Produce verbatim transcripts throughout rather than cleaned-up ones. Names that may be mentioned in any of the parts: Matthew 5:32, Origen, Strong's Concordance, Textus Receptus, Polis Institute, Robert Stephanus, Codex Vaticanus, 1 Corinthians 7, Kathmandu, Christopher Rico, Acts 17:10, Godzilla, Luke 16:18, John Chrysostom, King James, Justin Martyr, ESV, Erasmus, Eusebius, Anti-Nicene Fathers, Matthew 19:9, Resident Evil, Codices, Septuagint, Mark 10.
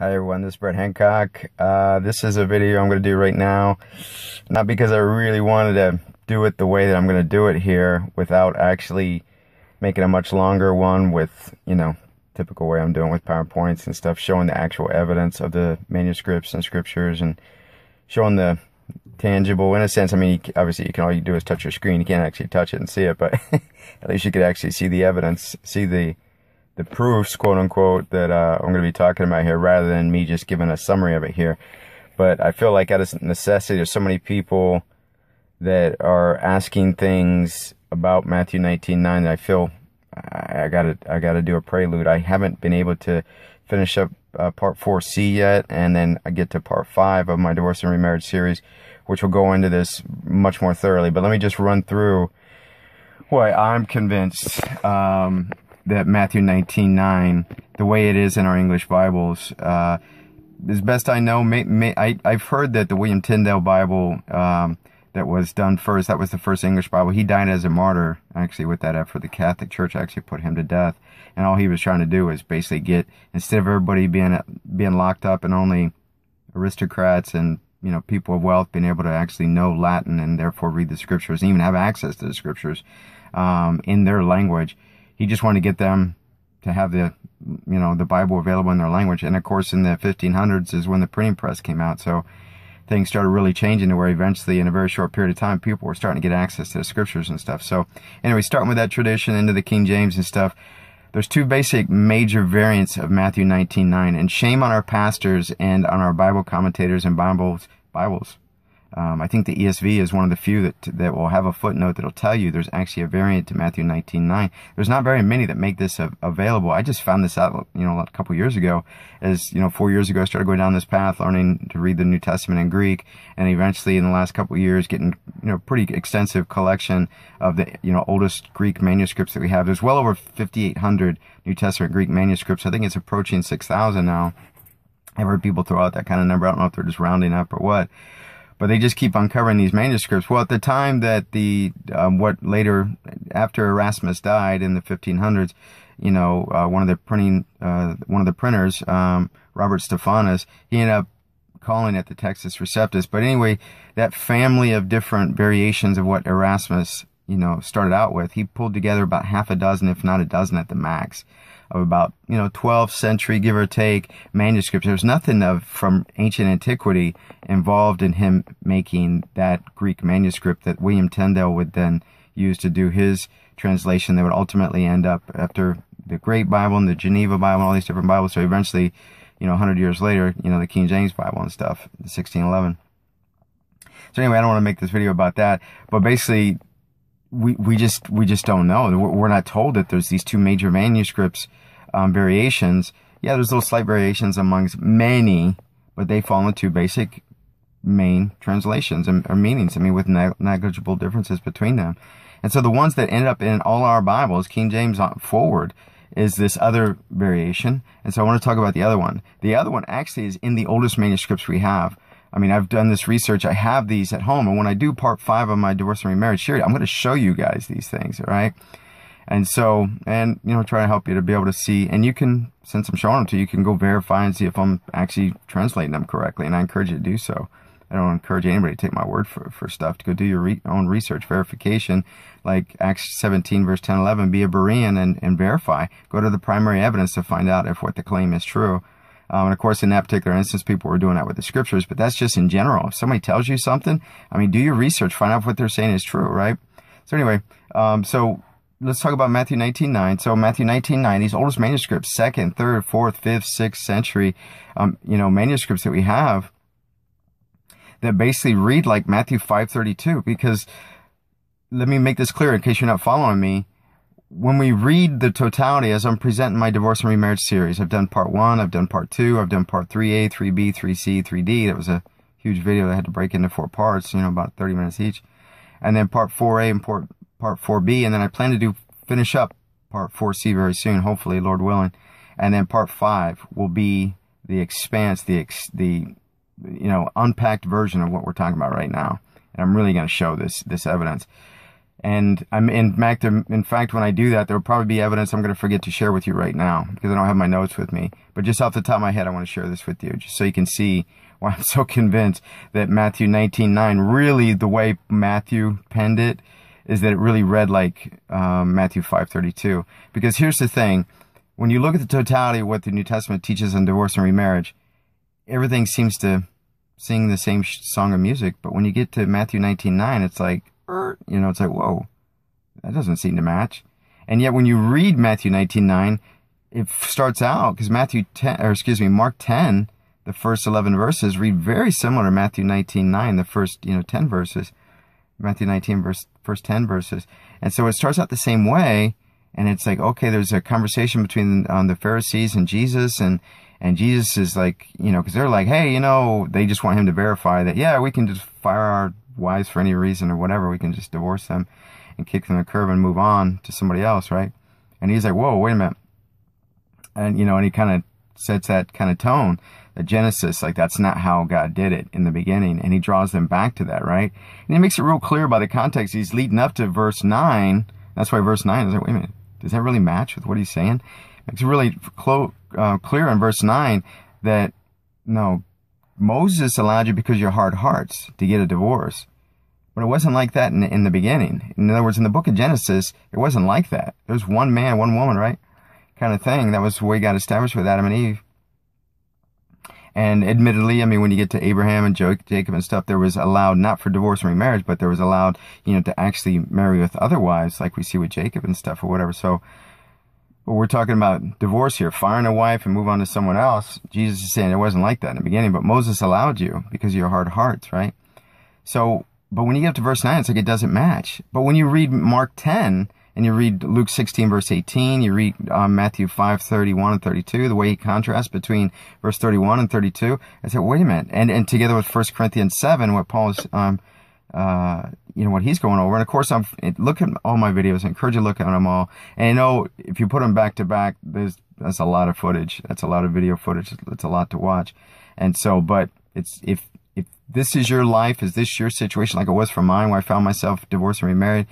Hi everyone, this is Brett Hancock. Uh, this is a video I'm going to do right now, not because I really wanted to do it the way that I'm going to do it here without actually making a much longer one with, you know, typical way I'm doing with PowerPoints and stuff, showing the actual evidence of the manuscripts and scriptures and showing the tangible, in a sense. I mean, obviously you can, all you do is touch your screen, you can't actually touch it and see it, but at least you could actually see the evidence, see the the proofs, quote unquote, that uh, I'm going to be talking about here, rather than me just giving a summary of it here. But I feel like out of necessity, there's so many people that are asking things about Matthew nineteen nine that I feel I gotta I gotta do a prelude. I haven't been able to finish up uh, part four C yet, and then I get to part five of my divorce and remarriage series, which will go into this much more thoroughly. But let me just run through why I'm convinced Um, that Matthew nineteen nine, the way it is in our English Bibles, uh, as best I know, may, may, I, I've heard that the William Tyndale Bible um, that was done first, that was the first English Bible. He died as a martyr, actually, with that effort. The Catholic Church actually put him to death, and all he was trying to do was basically get, instead of everybody being being locked up and only aristocrats and, you know, people of wealth being able to actually know Latin and therefore read the Scriptures and even have access to the Scriptures um, in their language, he just wanted to get them to have the, you know, the Bible available in their language. And of course, in the fifteen hundreds is when the printing press came out. So things started really changing to where eventually, in a very short period of time, people were starting to get access to the Scriptures and stuff. So anyway, starting with that tradition into the King James and stuff, there's two basic major variants of Matthew nineteen nine. And shame on our pastors and on our Bible commentators and Bibles. Bibles. Um, I think the E S V is one of the few that that will have a footnote that'll tell you there's actually a variant to Matthew nineteen nine. There's not very many that make this av available. I just found this out, you know, a couple years ago. As you know, four years ago, I started going down this path, learning to read the New Testament in Greek, and eventually, in the last couple of years, getting, you know, pretty extensive collection of the, you know, oldest Greek manuscripts that we have. There's well over fifty-eight hundred New Testament Greek manuscripts. I think it's approaching six thousand now. I've heard people throw out that kind of number. I don't know if they're just rounding up or what. But they just keep uncovering these manuscripts. Well, at the time that the, um, what later, after Erasmus died in the fifteen hundreds, you know, uh, one of the printing, uh, one of the printers, um, Robert Stephanus, he ended up calling it the Textus Receptus. But anyway, that family of different variations of what Erasmus, you know, started out with, he pulled together about half a dozen, if not a dozen at the max, of about, you know, twelfth century, give or take, manuscripts. There's nothing of from ancient antiquity involved in him making that Greek manuscript that William Tyndale would then use to do his translation that would ultimately end up after the Great Bible and the Geneva Bible and all these different Bibles. So eventually, you know, one hundred years later, you know, the King James Bible and stuff, the sixteen eleven. So anyway, I don't want to make this video about that, but basically, We, we just we just don't know. We're not told that there's these two major manuscripts um, variations. Yeah, there's little slight variations amongst many, but they fall into basic main translations and or meanings. I mean, with negligible differences between them. And so the ones that end up in all our Bibles, King James on forward, is this other variation. And so I want to talk about the other one. The other one actually is in the oldest manuscripts we have. I mean, I've done this research. I have these at home. And when I do part five of my divorce and remarriage series, I'm going to show you guys these things, all right? And so, and, you know, try to help you to be able to see. And you can, since I'm showing them to you, you can go verify and see if I'm actually translating them correctly. And I encourage you to do so. I don't encourage anybody to take my word for, for stuff. To go do your re own research, verification, like Acts seventeen, verse ten, eleven, be a Berean and, and verify. Go to the primary evidence to find out if what the claim is true. Um, and of course, in that particular instance, people were doing that with the Scriptures, but that's just in general. If somebody tells you something, I mean, do your research, find out what they're saying is true, right? So anyway, um, so let's talk about Matthew nineteen nine. So Matthew nineteen nine, these oldest manuscripts, second, third, fourth, fifth, sixth century, um, you know, manuscripts that we have that basically read like Matthew five thirty-two. Because let me make this clear in case you're not following me. When we read the totality, as I'm presenting my divorce and remarriage series, I've done part one, I've done part two, I've done part three A, three B, three C, three D. That was a huge video that I had to break into four parts, you know, about thirty minutes each. And then part four A and part, part four B. And then I plan to do finish up part four C very soon, hopefully, Lord willing. And then part five will be the expanse, the, ex, the you know, unpacked version of what we're talking about right now. And I'm really going to show this this evidence. And I'm in fact, in fact, when I do that, there will probably be evidence I'm going to forget to share with you right now because I don't have my notes with me. But just off the top of my head, I want to share this with you just so you can see why I'm so convinced that Matthew nineteen nine, really the way Matthew penned it, is that it really read like um, Matthew five thirty-two. Because here's the thing. When you look at the totality of what the New Testament teaches on divorce and remarriage, everything seems to sing the same song of music. But when you get to Matthew nineteen nine, it's like, you know, it's like, whoa, that doesn't seem to match. And yet when you read Matthew nineteen nine, it starts out, because Matthew ten, or excuse me, Mark ten, the first eleven verses read very similar to Matthew nineteen nine, the first, you know, ten verses, Matthew nineteen, verse, first ten verses. And so it starts out the same way. And it's like, okay, there's a conversation between um, the Pharisees and Jesus, and, and Jesus is like, you know, because they're like, hey, you know, they just want him to verify that, yeah, we can just fire our wives for any reason or whatever. We can just divorce them and kick them to the curb and move on to somebody else, right? And he's like, whoa, wait a minute. And, you know, and he kind of sets that kind of tone, the Genesis, like that's not how God did it in the beginning. And he draws them back to that, right? And he makes it real clear by the context. He's leading up to verse nine. That's why verse nine is like, wait a minute. Does that really match with what he's saying? It's really uh, clear in verse nine that, no, Moses allowed you because of your hard hearts to get a divorce. But it wasn't like that in, in the beginning. In other words, in the book of Genesis, it wasn't like that. There was one man, one woman, right? Kind of thing. That was the way God established with Adam and Eve. And admittedly, I mean, when you get to Abraham and Jacob and stuff, there was allowed, not for divorce and remarriage, but there was allowed, you know, to actually marry with other wives, like we see with Jacob and stuff or whatever. So, but we're talking about divorce here, firing a wife and move on to someone else. Jesus is saying it wasn't like that in the beginning, but Moses allowed you because of your hard hearts, right? So, but when you get up to verse nine, it's like it doesn't match. But when you read Mark ten and you read Luke sixteen, verse eighteen, you read uh, Matthew five, thirty-one and thirty-two, the way he contrasts between verse thirty-one and thirty-two. I said, wait a minute. And, and together with First Corinthians seven, what Paul is, um, uh, you know, what he's going over. And of course, I'm look at all my videos. I encourage you to look at them all. And you know, if you put them back to back, there's, that's a lot of footage. That's a lot of video footage. That's a lot to watch. And so, but it's, if, if this is your life, is this your situation like it was for mine where I found myself divorced and remarried?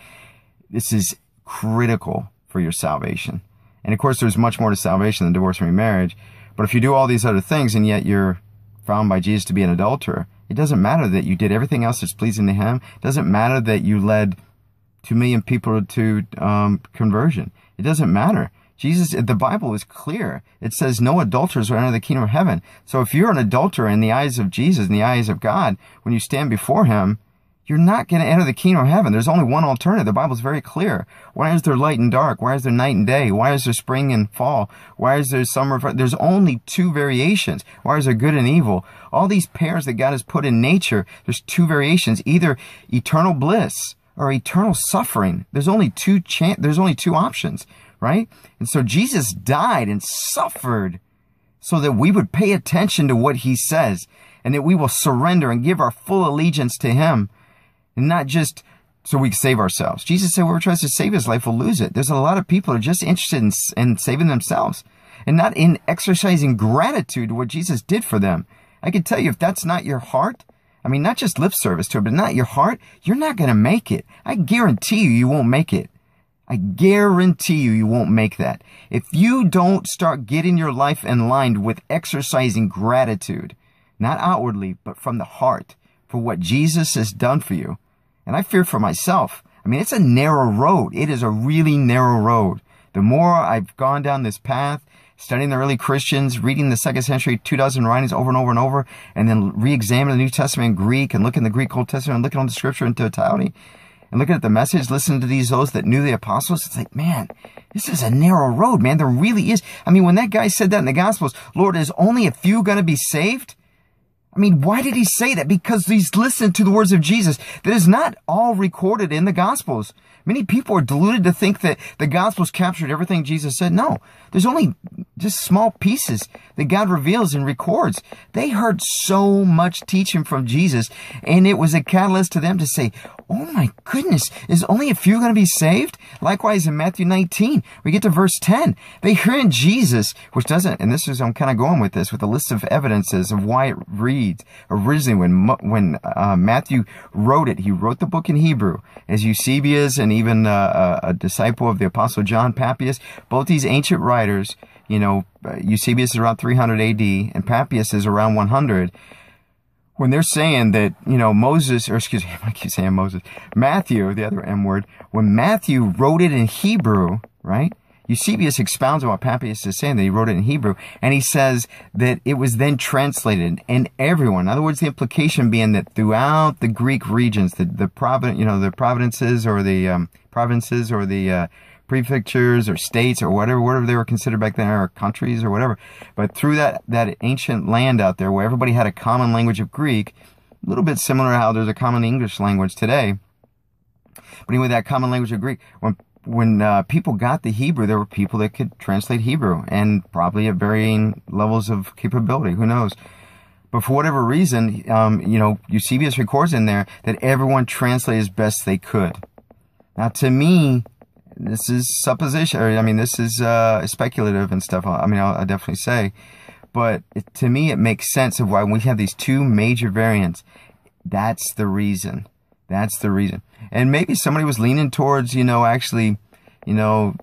This is critical for your salvation. And of course, there's much more to salvation than divorce and remarriage. But if you do all these other things and yet you're found by Jesus to be an adulterer, it doesn't matter that you did everything else that's pleasing to him. It doesn't matter that you led two million people to um, conversion. It doesn't matter. Jesus, the Bible is clear. It says no adulterers will enter the kingdom of heaven. So if you're an adulterer in the eyes of Jesus, in the eyes of God, when you stand before him, you're not going to enter the kingdom of heaven. There's only one alternative. The Bible's very clear. Why is there light and dark? Why is there night and day? Why is there spring and fall? Why is there summer? There's only two variations. Why is there good and evil? All these pairs that God has put in nature, there's two variations, either eternal bliss or eternal suffering. There's only two chan- there's only two options, right? And so Jesus died and suffered so that we would pay attention to what he says and that we will surrender and give our full allegiance to him. And not just so we can save ourselves. Jesus said whoever tries to save his life will lose it. There's a lot of people who are just interested in, in saving themselves and not in exercising gratitude to what Jesus did for them. I can tell you if that's not your heart, I mean, not just lip service to it, but not your heart, you're not going to make it. I guarantee you, you won't make it. I guarantee you, you won't make that. If you don't start getting your life in line with exercising gratitude, not outwardly, but from the heart, for what Jesus has done for you. And I fear for myself. I mean, it's a narrow road. It is a really narrow road. The more I've gone down this path, studying the early Christians, reading the second century, two dozen writings over and over and over, and then re-examining the New Testament in Greek and looking at the Greek Old Testament and looking on the scripture in totality and looking at the message, listening to these, those that knew the apostles, it's like, man, this is a narrow road, man. There really is. I mean, when that guy said that in the Gospels, Lord, is only a few going to be saved? I mean, why did he say that? Because he's listened to the words of Jesus. That is not all recorded in the Gospels. Many people are deluded to think that the Gospels captured everything Jesus said. No, there's only just small pieces that God reveals and records. They heard so much teaching from Jesus, and it was a catalyst to them to say, Oh my goodness, is only a few going to be saved? Likewise in Matthew nineteen, we get to verse ten. They hear in Jesus, which doesn't, and this is, I'm kind of going with this, with a list of evidences of why it reads. Originally, when when uh, Matthew wrote it, he wrote the book in Hebrew. As Eusebius and even uh, a disciple of the Apostle John, Papias, both these ancient writers, you know, Eusebius is around three hundred A D, and Papias is around one hundred. When they're saying that, you know, Moses, or excuse me, I keep saying Moses, Matthew, the other M word, when Matthew wrote it in Hebrew, right? Eusebius expounds on what Papias is saying, that he wrote it in Hebrew, and he says that it was then translated, and everyone, in other words, the implication being that throughout the Greek regions, the, the province, you know, the provinces or the, um, provinces or the, uh, prefectures or states or whatever, whatever they were considered back then, or countries or whatever. But through that, that ancient land out there where everybody had a common language of Greek, a little bit similar to how there's a common English language today. But anyway, that common language of Greek, when, when uh, people got the Hebrew, there were people that could translate Hebrew, and probably at varying levels of capability. Who knows? But for whatever reason, um, you know, Eusebius records in there that everyone translated as best they could. Now, to me, this is supposition, or I mean, this is uh, speculative and stuff. I mean, I'll, I'll definitely say, but it, to me, it makes sense of why we have these two major variants. That's the reason. That's the reason. And maybe somebody was leaning towards, you know, actually, you know,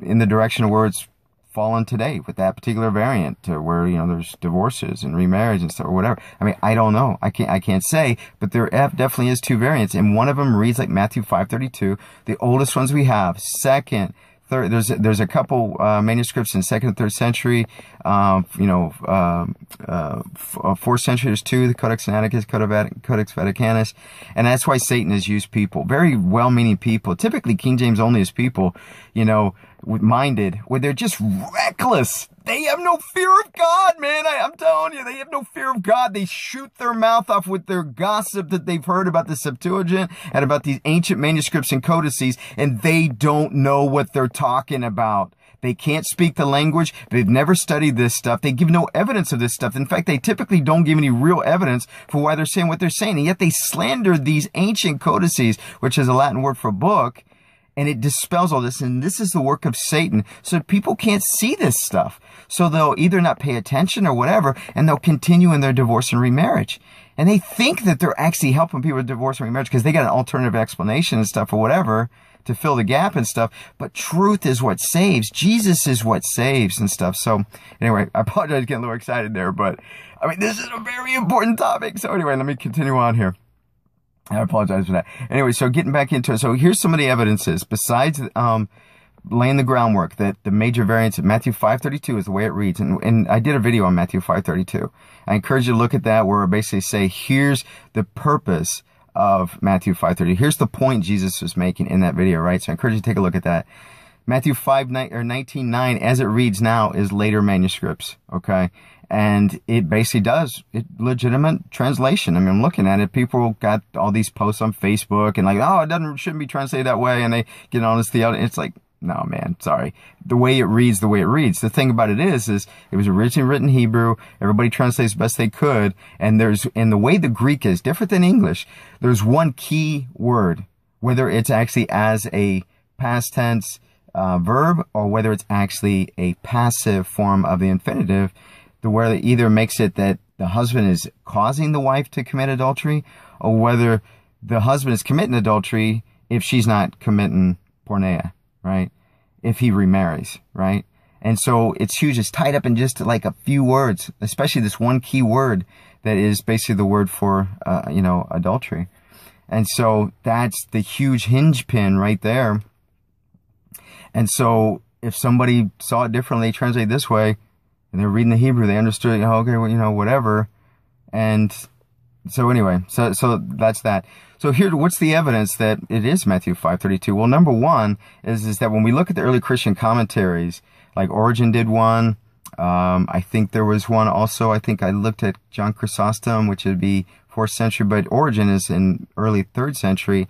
in the direction of where it's fallen today with that particular variant, or where, you know, there's divorces and remarriage and stuff, or whatever. I mean, I don't know. I can't, I can't say, but there definitely is two variants, and one of them reads like Matthew five thirty-two, the oldest ones we have. Second, third, there's, there's a couple, uh, manuscripts in second and third century, um, you know, um, uh, uh, fourth century, there's two, the Codex Sinaiticus, Codex Vaticanus, and that's why Satan has used people, very well-meaning people, typically King James only as people, you know, minded, where they're just reckless. They have no fear of God, man. I, I'm telling you, they have no fear of God. They shoot their mouth off with their gossip that they've heard about the Septuagint and about these ancient manuscripts and codices, and they don't know what they're talking about. They can't speak the language. They've never studied this stuff. They give no evidence of this stuff. In fact, they typically don't give any real evidence for why they're saying what they're saying, and yet they slander these ancient codices, which is a Latin word for book, and it dispels all this, and this is the work of Satan. So people can't see this stuff. So they'll either not pay attention or whatever, and they'll continue in their divorce and remarriage. And they think that they're actually helping people with divorce and remarriage because they got an alternative explanation and stuff or whatever to fill the gap and stuff. But truth is what saves. Jesus is what saves and stuff. So anyway, I apologize for getting a little excited there, but I mean, this is a very important topic. So anyway, let me continue on here. I apologize for that. Anyway, so getting back into it. So here's some of the evidences besides, um, laying the groundwork that the major variants of Matthew five thirty-two is the way it reads. And, and I did a video on Matthew five thirty-two. I encourage you to look at that, where I basically say, here's the purpose of Matthew five thirty. Here's the point Jesus was making in that video, right? So I encourage you to take a look at that. Matthew five, nine, or nineteen nine, as it reads now, is later manuscripts. Okay. And it basically does it legitimate translation. I mean, I'm looking at it. People got all these posts on Facebook and like, oh, it doesn't, shouldn't be translated that way. And they get on this theology. It's like, no, man, sorry. The way it reads, the way it reads. The thing about it is, is it was originally written Hebrew. Everybody translates the best they could. And there's, and the way the Greek is different than English, there's one key word, whether it's actually as a past tense uh, verb or whether it's actually a passive form of the infinitive. The where it either makes it that the husband is causing the wife to commit adultery, or whether the husband is committing adultery if she's not committing porneia, right? If he remarries, right? And so it's huge. It's tied up in just like a few words, especially this one key word that is basically the word for, uh, you know, adultery. And so that's the huge hinge pin right there. And so if somebody saw it differently, translate this way, and they're reading the Hebrew, they understood, oh, okay, well, you know, whatever. And so anyway, so, so that's that. So here, what's the evidence that it is Matthew five thirty-two? Well, number one is, is that when we look at the early Christian commentaries, like Origen did one, um, I think there was one also, I think I looked at John Chrysostom, which would be fourth century, but Origen is in early third century.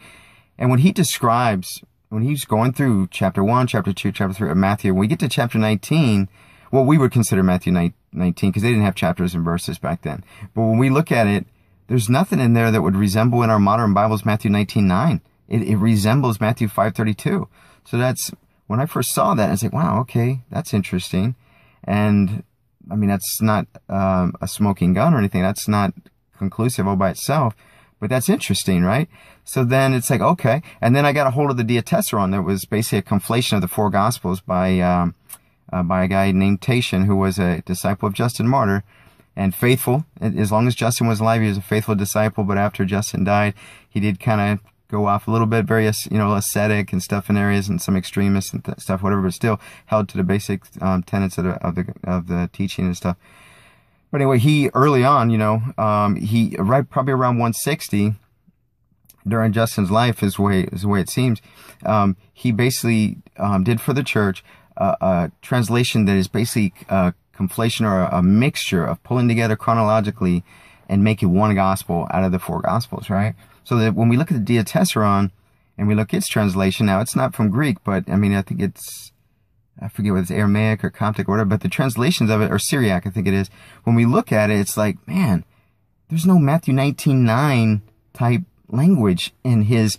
And when he describes, when he's going through chapter one, chapter two, chapter three of Matthew, when we get to chapter nineteen, well, we would consider Matthew nineteen because they didn't have chapters and verses back then. But when we look at it, There's nothing in there that would resemble in our modern Bibles Matthew nineteen nine. It, it resembles Matthew five thirty-two. So that's, when I first saw that, I was like, wow, okay, that's interesting. And, I mean, that's not um, a smoking gun or anything. That's not conclusive all by itself. But that's interesting, right? So then it's like, okay. And then I got a hold of the Diatessaron that was basically a conflation of the four Gospels by um, uh, by a guy named Tatian, who was a disciple of Justin Martyr and faithful. As long as Justin was alive, he was a faithful disciple. But after Justin died, he did kind of go off a little bit, various, you know, ascetic and stuff in areas and some extremists and th stuff, whatever, but still held to the basic um, tenets of the, of the of the teaching and stuff. But anyway, he early on, you know, um, he right probably around one sixty during Justin's life is the way, is the way it seems. Um, he basically um, did for the church uh, a translation that is basically a conflation or a, a mixture of pulling together chronologically and making one gospel out of the four gospels, right? So that when we look at the Diatessaron and we look at its translation, now it's not from Greek, but I mean, I think it's, I forget whether it's Aramaic or Coptic or whatever, but the translations of it are Syriac, I think it is. When we look at it, it's like, man, there's no Matthew nineteen nine type language in his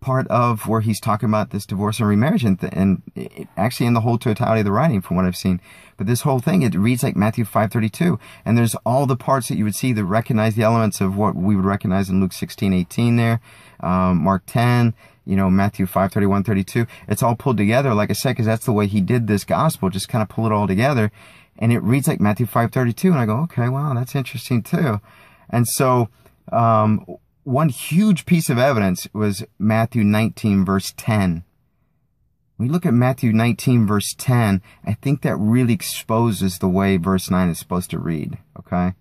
part of where he's talking about this divorce and remarriage, and, th and it, actually in the whole totality of the writing from what I've seen. But this whole thing, it reads like Matthew five thirty-two, and there's all the parts that you would see that recognize the elements of what we would recognize in Luke sixteen eighteen there, um, Mark ten, you know, Matthew five thirty-one, thirty-two. It's all pulled together, like I said, because that's the way he did this gospel, just kind of pull it all together, and it reads like Matthew five thirty-two, and I go, okay, wow, that's interesting too. And so, um, one huge piece of evidence was Matthew nineteen, verse ten. When you look at Matthew nineteen, verse ten, I think that really exposes the way verse nine is supposed to read, okay?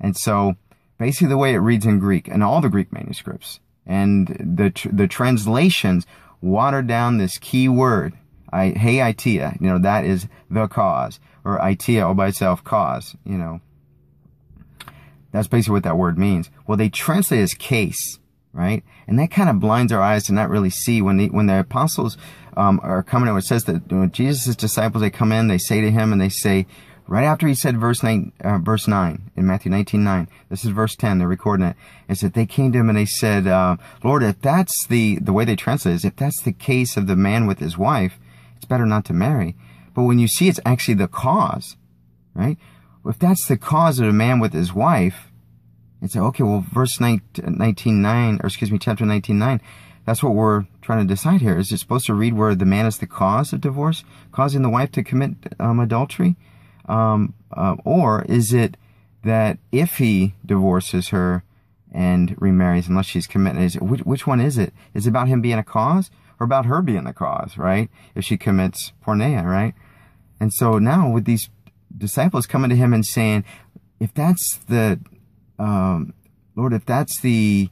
And so, basically the way it reads in Greek, and all the Greek manuscripts, and the tr the translations water down this key word, I, hey, itea, you know, that is the cause, or itea all by itself, cause, you know. That's basically what that word means. Well, they translate it as case, right? And that kind of blinds our eyes to not really see when the, when the apostles um, are coming in. It says that when Jesus' disciples, they come in, they say to him, and they say, right after he said verse nine, uh, verse nine in Matthew nineteen nine, this is verse ten, they're recording it, is that they came to him and they said, uh, Lord, if that's the, the way they translate it is, if that's the case of the man with his wife, it's better not to marry. But when you see it's actually the cause, right? If that's the cause of a man with his wife, it's okay, well, verse nineteen nine, or excuse me, chapter nineteen nine, that's what we're trying to decide here. Is it supposed to read where the man is the cause of divorce, causing the wife to commit um, adultery? Um, uh, or is it that if he divorces her and remarries, unless she's committed, is it, which, which one is it? Is it about him being a cause or about her being the cause, right? If she commits porneia, right? And so now with these disciples coming to him and saying, if that's the, um, Lord, if that's the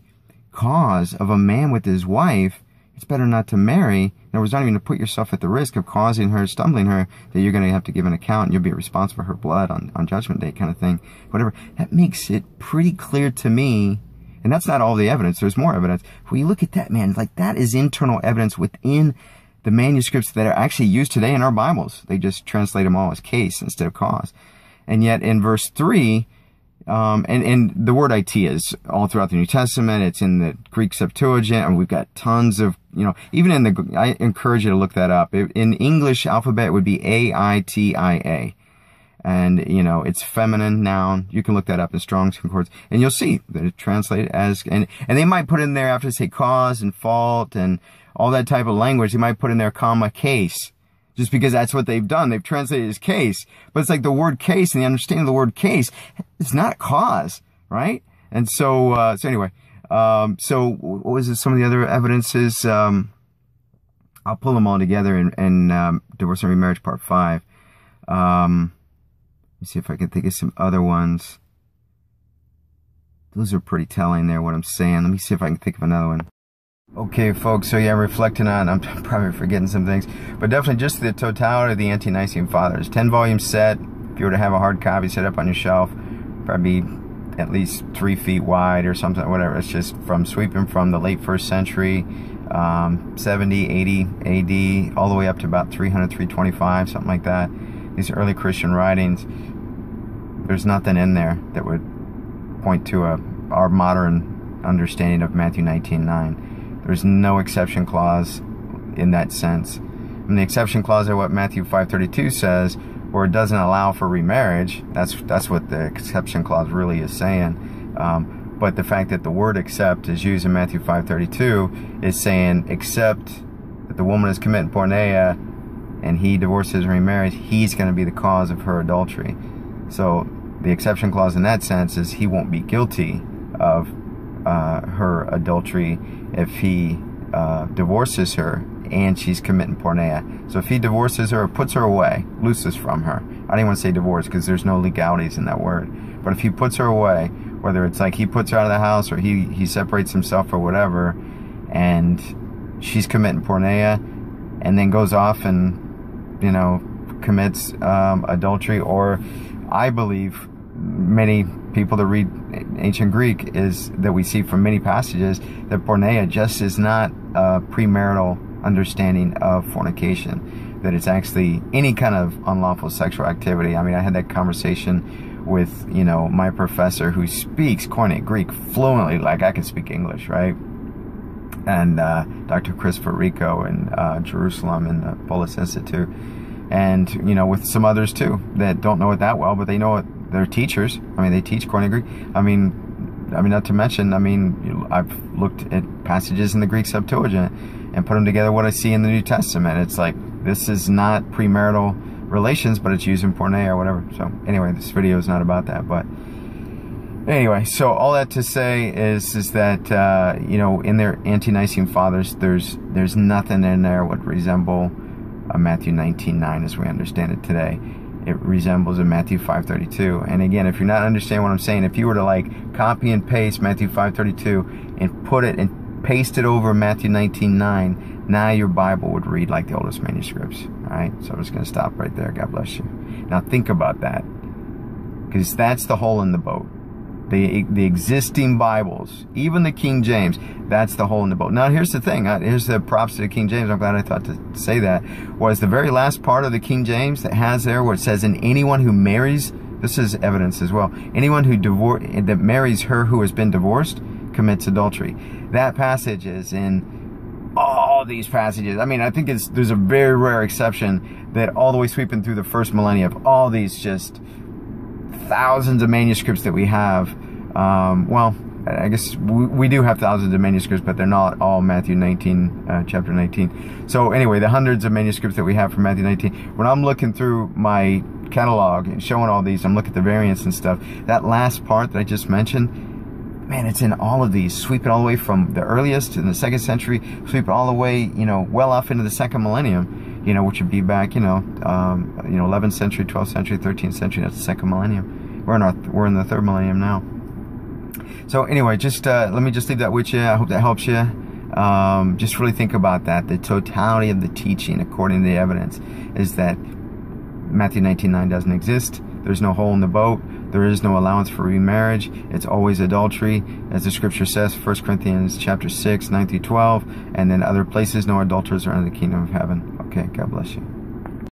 cause of a man with his wife, it's better not to marry. In other words, not even to put yourself at the risk of causing her, stumbling her, that you're going to have to give an account and you'll be responsible for her blood on, on Judgment Day kind of thing, whatever. That makes it pretty clear to me, and that's not all the evidence, there's more evidence. When you look at that, man, like that is internal evidence within the manuscripts that are actually used today in our Bibles. They just translate them all as case instead of cause. And yet in verse three, um, and, and the word itea is all throughout the New Testament. It's in the Greek Septuagint, and we've got tons of, you know, even in the, I encourage you to look that up. It, in English alphabet, it would be A I T I A. And, you know, it's feminine noun. You can look that up in Strong's Concordance, and you'll see that it's translated as, and, and they might put in there after they say cause and fault and all that type of language, they might put in their comma case, just because that's what they've done. They've translated it as case, but it's like the word case and the understanding of the word case, it's not cause, right? And so, uh, so anyway, um, so what was it? Some of the other evidences, um, I'll pull them all together in, in um, Divorce and Remarriage Part Five. Um, let me see if I can think of some other ones. Those are pretty telling there, what I'm saying. Let me see if I can think of another one. Okay, folks, so yeah, I'm reflecting on, I'm probably forgetting some things, but definitely just the totality of the Anti-Nicene Fathers. ten volume set, if you were to have a hard copy set up on your shelf, probably at least three feet wide or something, whatever. It's just from sweeping from the late first century, um, seventy, eighty A D, all the way up to about three hundred, three twenty-five, something like that. These early Christian writings, there's nothing in there that would point to a, our modern understanding of Matthew nineteen nine. There's no exception clause in that sense. And the exception clause of what Matthew five thirty-two says, where it doesn't allow for remarriage, that's that's what the exception clause really is saying. Um, but the fact that the word "except" is used in Matthew five thirty-two is saying, except that the woman is committing porneia and he divorces and remarries, he's going to be the cause of her adultery. So the exception clause in that sense is he won't be guilty of uh, her adultery if he uh, divorces her and she's committing porneia. So if he divorces her, puts her away, looses from her. I didn't want to say divorce because there's no legalities in that word. But if he puts her away, whether it's like he puts her out of the house or he, he separates himself or whatever, and she's committing porneia and then goes off and, you know, commits um, adultery, or I believe many people that read ancient Greek is that we see from many passages that porneia just is not a premarital understanding of fornication, that it's actually any kind of unlawful sexual activity. I mean, I had that conversation with, you know, my professor who speaks Koine Greek fluently, like I can speak English, right? And uh, Doctor Christopher Rico in uh, Jerusalem in the Polis Institute, and, you know, with some others too that don't know it that well, but they know it. They're teachers. I mean, they teach Koine Greek. I mean, I mean, not to mention, I mean, I've looked at passages in the Greek Septuagint and put them together what I see in the New Testament. It's like, this is not premarital relations, but it's using porneia or whatever. So anyway, this video is not about that. But anyway, so all that to say is is that, uh, you know, in their Anti-Nicene Fathers, there's there's nothing in there what resemble a Matthew nineteen nine as we understand it today. It resembles a Matthew five thirty-two. And again, if you're not understanding what I'm saying, if you were to like copy and paste Matthew five thirty-two and put it and paste it over Matthew nineteen nine, now your Bible would read like the oldest manuscripts. All right, so I'm just going to stop right there. God bless you. Now think about that, because that's the hole in the boat. The, the existing Bibles, even the King James, that's the hole in the boat. Now, here's the thing. Here's the props to the King James. I'm glad I thought to say that. Was the very last part of the King James that has there where it says, and anyone who marries, this is evidence as well, anyone who divorce, that marries her who has been divorced commits adultery. That passage is in all these passages. I mean, I think it's there's a very rare exception that all the way sweeping through the first millennia of all these just thousands of manuscripts that we have. Um, well, I guess we, we do have thousands of manuscripts, but they're not all Matthew nineteen, uh, chapter nineteen. So anyway, the hundreds of manuscripts that we have from Matthew nineteen, when I'm looking through my catalog and showing all these, I'm looking at the variants and stuff. That last part that I just mentioned, man, it's in all of these, sweeping all the way from the earliest in the second century, sweeping all the way, you know, well off into the second millennium, you know, which would be back, you know, um, you know, eleventh century, twelfth century, thirteenth century. That's the second millennium. We're in our, we're in the third millennium now. So anyway, just uh, let me just leave that with you. I hope that helps you. Um, just really think about that. The totality of the teaching, according to the evidence, is that Matthew nineteen nine doesn't exist. There's no hole in the boat. There is no allowance for remarriage. It's always adultery, as the scripture says, First Corinthians chapter six, nine through twelve, and then other places, no adulterers are in the kingdom of heaven. Okay, God bless you.